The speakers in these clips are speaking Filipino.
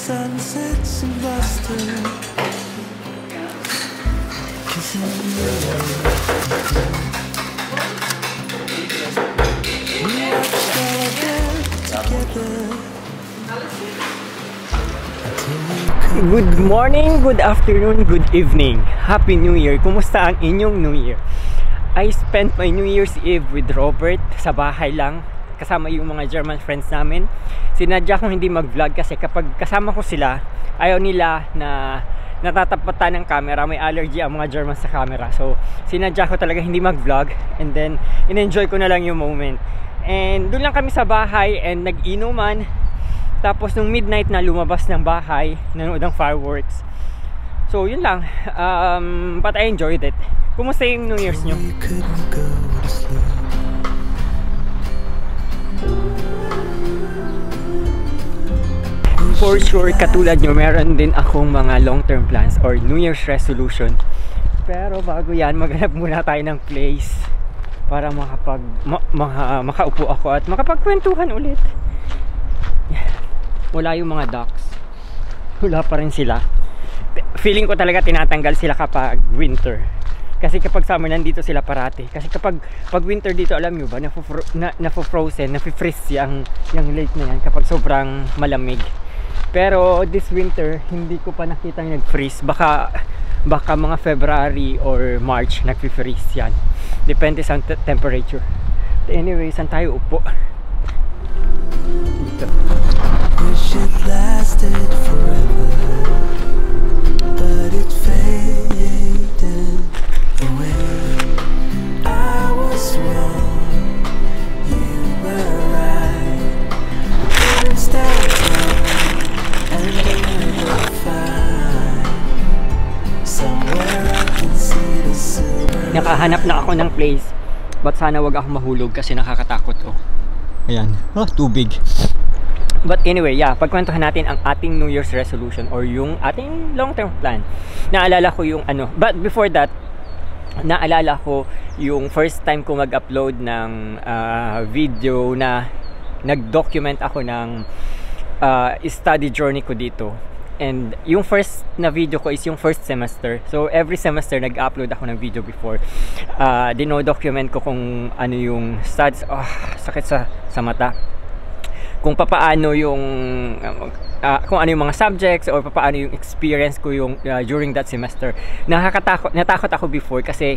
sunsets in Boston. Kissing you. We watched all that together. Good morning, good afternoon, good evening. Happy New Year. Kumusta ang inyong New Year? I spent my New Year's Eve with Robert sa bahay lang, kasama yung mga German friends namin. Sinadya kong hindi mag-vlog kasi kapag kasama ko sila, ayaw nila na natatapatan ng camera. May allergy ang mga German sa camera. So, sinadya ko talaga hindi mag-vlog, and then in-enjoy ko na lang yung moment. And doon lang kami sa bahay and nag-inuman. Tapos nung midnight na lumabas ng bahay, nanood ng fireworks. So, yun lang. But I enjoyed it. Kumusta yung New Year's nyo? For sure, katulad nyo, meron din akong mga long-term plans or New Year's resolution. Pero bago yan, maghanap muna tayo ng place para makaupo ako at makapagkwentuhan ulit. Wala yung mga ducks. Wala pa rin sila. Feeling ko talaga tinatanggal sila kapag winter. Kasi kapag summer, nandito sila parati. Kasi kapag winter dito, alam nyo ba, nafo-frozen, nafi-freeze yung lake na yan kapag sobrang malamig. Pero this winter, hindi ko pa nakita nag-freeze. Baka mga February or March nag-freeze yan. Depende sa temperature. But anyway, saan tayo upo? Dito. Wish it lasted forever, but it faded away. I was wrong, you were right. It's that time. And we will find somewhere I can see the silver. Nakahanap na ako ng place, but sana wag akong mahulog kasi nakakatakot. Oh, ayan, tubig. But anyway, yeah, pagkwentuhan natin ang ating New Year's resolution or yung ating long-term plan. Naalala ko yung ano, but before that, naalala ko yung first time ko mag-upload ng video na nag-document ako ng study journey ko dito. And yung first na video ko is yung first semester. So every semester nag-upload ako ng video before. Dino-document ko kung ano yung studies. Oh, sakit sa mata. Kung papaano yung kung ano yung mga subjects or papaano yung experience ko yung during that semester. Natakot ako before kasi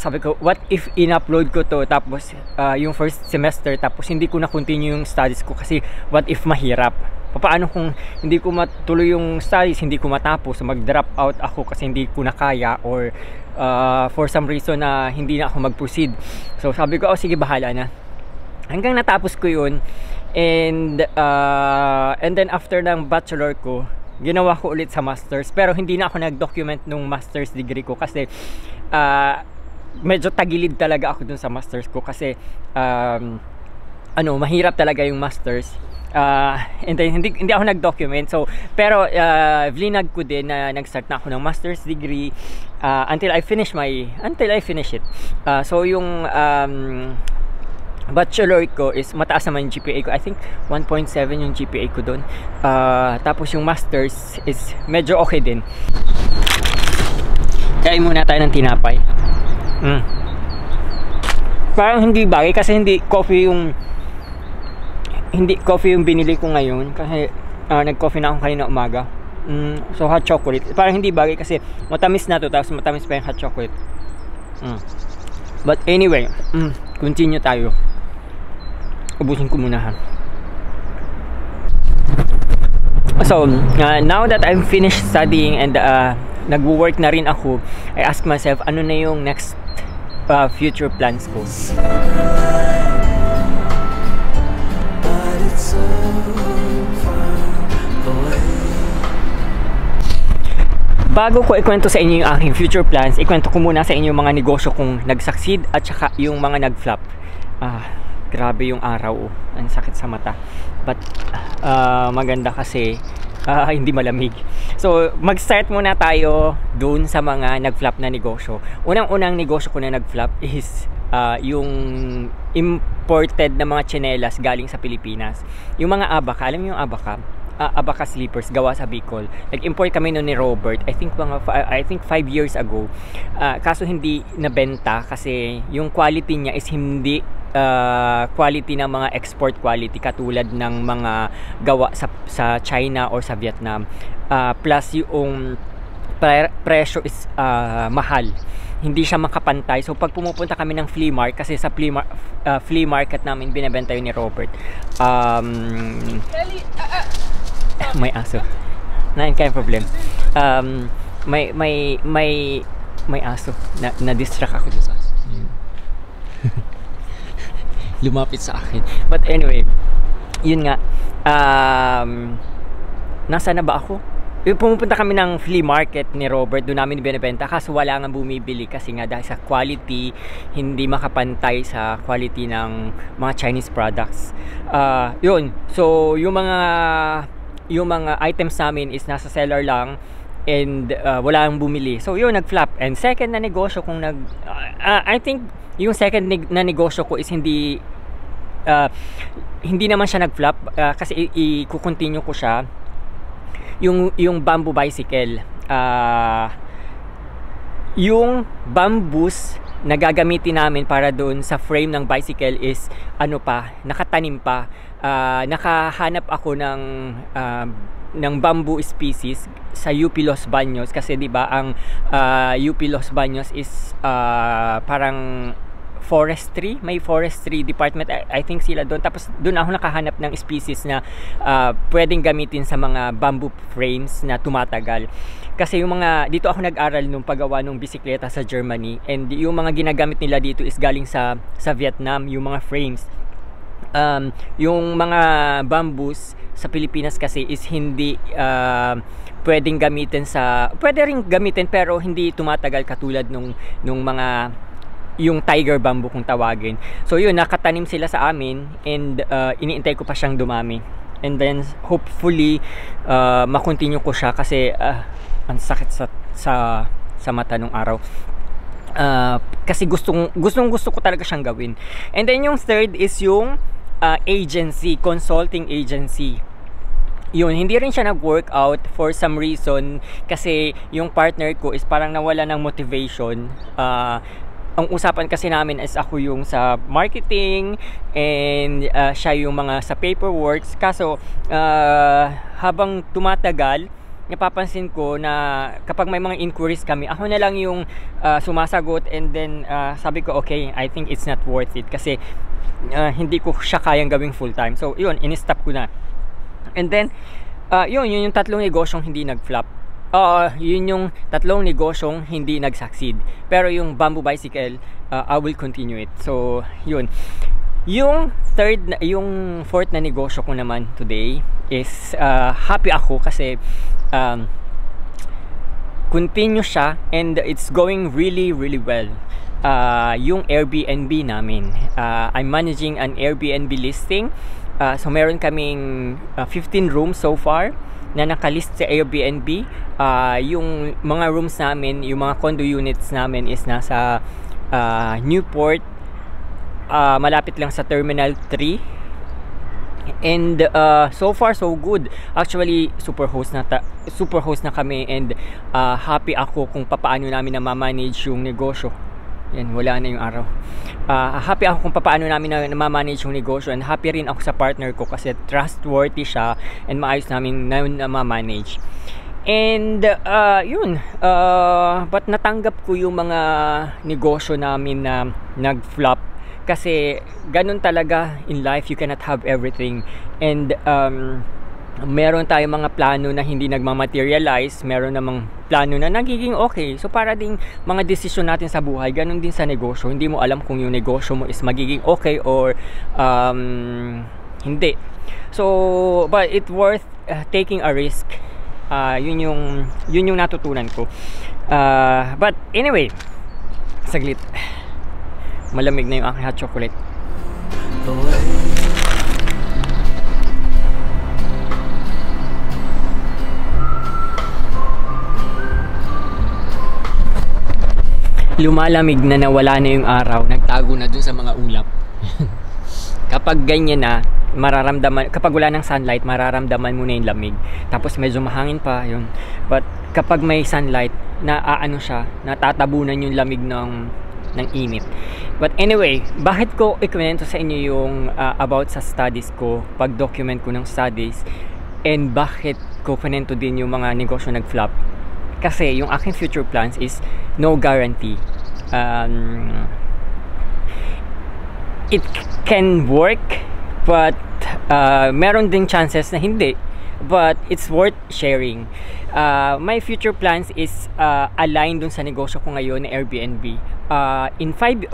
sabi ko, what if in-upload ko to tapos yung first semester tapos hindi ko na continue yung studies ko kasi what if mahirap? Papaano kung hindi ko matuloy yung studies, hindi ko matapos, mag-drop out ako kasi hindi ko na kaya or for some reason na hindi na ako mag-proceed. So sabi ko, oh sige, bahala na. Hanggang natapos ko yun, and then after ng bachelor ko, ginawa ko ulit sa masters, pero hindi na ako nag-document nung master's degree ko kasi medyo tagilid talaga ako dun sa masters ko kasi mahirap talaga yung masters. And then hindi ako nag-document. So pero vlinag ko din na nag-start na ako ng master's degree until I finish it. So yung bachelor ko is mataas naman yung GPA ko. I think 1.7 yung GPA ko doon. Tapos yung masters is medyo okay din. Kain muna tayo ng tinapay. Parang hindi bagay kasi hindi coffee yung binili ko ngayon kasi nag-coffee na ako kanina umaga. So hot chocolate. Parang hindi bagay kasi matamis na to, tapos matamis pa yung hot chocolate. But anyway, continue tayo. Ubusin ko muna ha. So, now that I'm finished studying and nag-work na rin ako, I ask myself, ano na yung next future plans ko? Bago ko ikwento sa inyo yung aking future plans, ikwento ko muna sa inyo yung mga negosyo kong nag-succeed at saka yung mga nag-flop. Grabe yung araw. Ang sakit sa mata. But maganda kasi hindi malamig. So mag-start muna tayo dun sa mga nag-flop na negosyo. Unang-unang negosyo ko na nag-flop is yung imported na mga tsinelas galing sa Pilipinas. Yung mga abaka, alam niyo yung abaka? Abaca slippers gawa sa Bicol. Nag-import kami noon ni Robert, I think 5 years ago. Kaso hindi nabenta kasi yung quality niya is hindi quality ng mga export quality katulad ng mga gawa sa China or sa Vietnam. Plus yung presyo is mahal. Hindi siya makapantay. So pag pumupunta kami ng flea market, kasi sa flea market namin binebenta yun ni Robert. May aso. Nain kayo problem. May aso. Na-distract ako dito sa aso. Lumapit sa akin. But anyway, yun nga. Nasaan na ba ako? Pumunta kami ng flea market ni Robert, doon namin binibenta, kaso wala nga bumibili kasi nga dahil sa quality, hindi makapantay sa quality ng mga Chinese products. Yun, so yung mga items namin is nasa seller lang and wala nang bumili, so yun, nag-flop. And second na negosyo kung I think yung second na negosyo ko is hindi naman siya nag-flop, kasi i-continue ko siya. Yung bamboo bicycle, yung bamboos na gagamitin namin para doon sa frame ng bicycle is nakatanim pa. Nakahanap ako ng bamboo species sa UP Los Baños kasi 'di ba ang UP Los Baños is parang forestry, may forestry department, I think sila doon. Tapos doon ako nakahanap ng species na pwedeng gamitin sa mga bamboo frames na tumatagal. Kasi yung mga dito ako nag-aral nung paggawa ng bisikleta sa Germany, and yung mga ginagamit nila dito is galing sa Vietnam, yung mga frames. Yung mga bamboos sa Pilipinas kasi is hindi pwedeng gamitin pwede ring gamitin pero hindi tumatagal katulad nung mga yung tiger bamboo kung tawagin. So yun, nakatanim sila sa amin and iniintay ko pa siyang dumami. And then hopefully makontinue ko siya kasi ang sakit sa mata nung araw. Kasi gustong ko talaga siyang gawin. And then yung third is yung agency, consulting agency. Yun, hindi rin siya nag-workout for some reason kasi yung partner ko is parang nawala ng motivation. Ang usapan kasi namin is ako yung sa marketing and siya yung mga sa paperwork. Kaso habang tumatagal, napapansin ko na kapag may mga inquiries kami, ako na lang yung sumasagot, and then sabi ko okay, I think it's not worth it kasi hindi ko siya kayang gawing full time. So yun, in-stop ko na. And then yun yung tatlong negosyong hindi nag-flop. Yun yung tatlong negosyong hindi nag-succeed. Pero yung bamboo bicycle, I will continue it. So, yun. Yung fourth na negosyo ko naman today is happy ako kasi continue siya and it's going really, really well. Yung Airbnb namin. I'm managing an Airbnb listing. So, meron kaming 15 rooms so far na nakalist sa Airbnb. Yung mga rooms namin, yung mga condo units namin is nasa Newport, malapit lang sa Terminal 3. And so far so good. Actually, super host na kami, and happy ako kung papaano namin na-manage yung negosyo. Yan, wala na yung araw. Happy ako kung paano namin na-manage yung negosyo, and happy rin ako sa partner ko kasi trustworthy siya and maayos namin na-manage. And yun, but natanggap ko yung mga negosyo namin na nag-flop kasi ganun talaga in life, you cannot have everything. And meron tayong mga plano na hindi nagmamaterialize, meron namang plano na nagiging okay. So para ding mga desisyon natin sa buhay, ganun din sa negosyo. Hindi mo alam kung yung negosyo mo is magiging okay or hindi. So but it's worth taking a risk. Yun yung natutunan ko. But anyway, saglit. Malamig na yung aking hot chocolate. Lumalamig na, nawala na yung araw, nagtago na dun sa mga ulap. Kapag ganyan na mararamdaman, kapag wala ng sunlight, mararamdaman mo na yung lamig. Tapos medyo mahangin pa, yun. But kapag may sunlight, naaano siya, natatabunan yung lamig ng init. But anyway, bakit ko ikwento sa inyo yung about sa studies ko, pag-document ko ng studies, and bakit ko kwento din yung mga negosyo nag-flop? Kasi yung aking future plans is no guarantee. It can work, but meron ding chances na hindi. But it's worth sharing. My future plans is aligned dun sa negosyo ko ngayon na Airbnb. In 5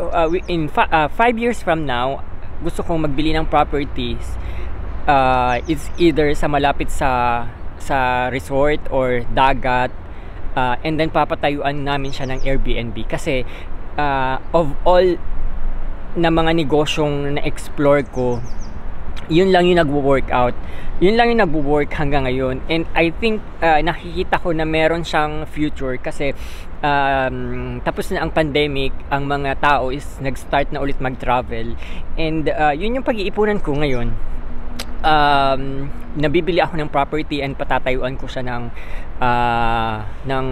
years from now, gusto kong magbili ng properties. It's either sa malapit sa resort or dagat. And then papatayuan namin siya ng Airbnb kasi of all na mga negosyong na-explore ko, yun lang yung nagwo-workout. Yun lang yung nagwo-work hanggang ngayon. And I think nakikita ko na meron siyang future kasi tapos na ang pandemic, ang mga tao is nag-start na ulit mag-travel. And yun yung pag-iipunan ko ngayon. Nabibili ako ng property and patatayuan ko siya ng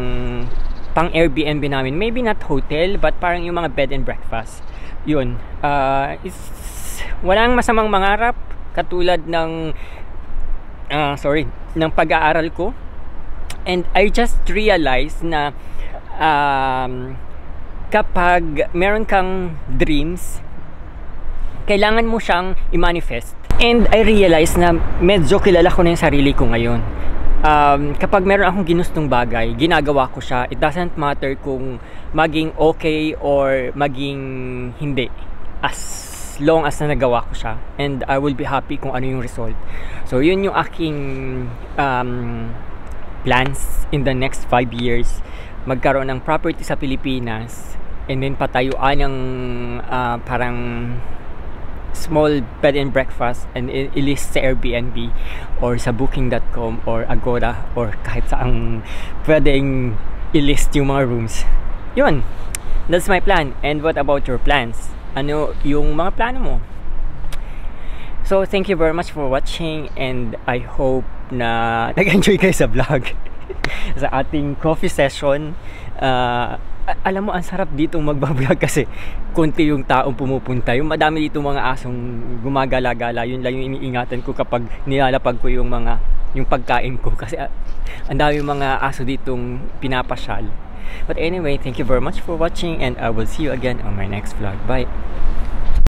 pang Airbnb namin, maybe not hotel but parang yung mga bed and breakfast yun. Walang masamang mangarap katulad ng pag-aaral ko, and I just realized na kapag meron kang dreams, kailangan mo siyang i-manifest. And I realized na medyo kilala ko na yung sarili ko ngayon. Kapag meron akong ginustong bagay, ginagawa ko siya. It doesn't matter kung maging okay or maging hindi. As long as na nagawa ko siya. And I will be happy kung ano yung result. So yun yung aking plans in the next 5 years. Magkaroon ng property sa Pilipinas. And then patayuan ng parang small bed and breakfast and ilist sa Airbnb or sa booking.com or agoda or kahit saang pwedeng ilist yung mga rooms. Yun, that's my plan. And what about your plans? Ano yung mga plano mo? So thank you very much for watching, and I hope na nag-enjoy kayo sa vlog. Sa ating coffee session. Alam mo, ang sarap dito magbablog kasi konti yung taong pumupunta. Yung madami dito mga asong gumagala-gala. Yun lang yung iniingatan ko kapag nilalapag ko yung pagkain ko. Kasi ang dami mga aso ditong pinapasyal. But anyway, thank you very much for watching, and I will see you again on my next vlog. Bye!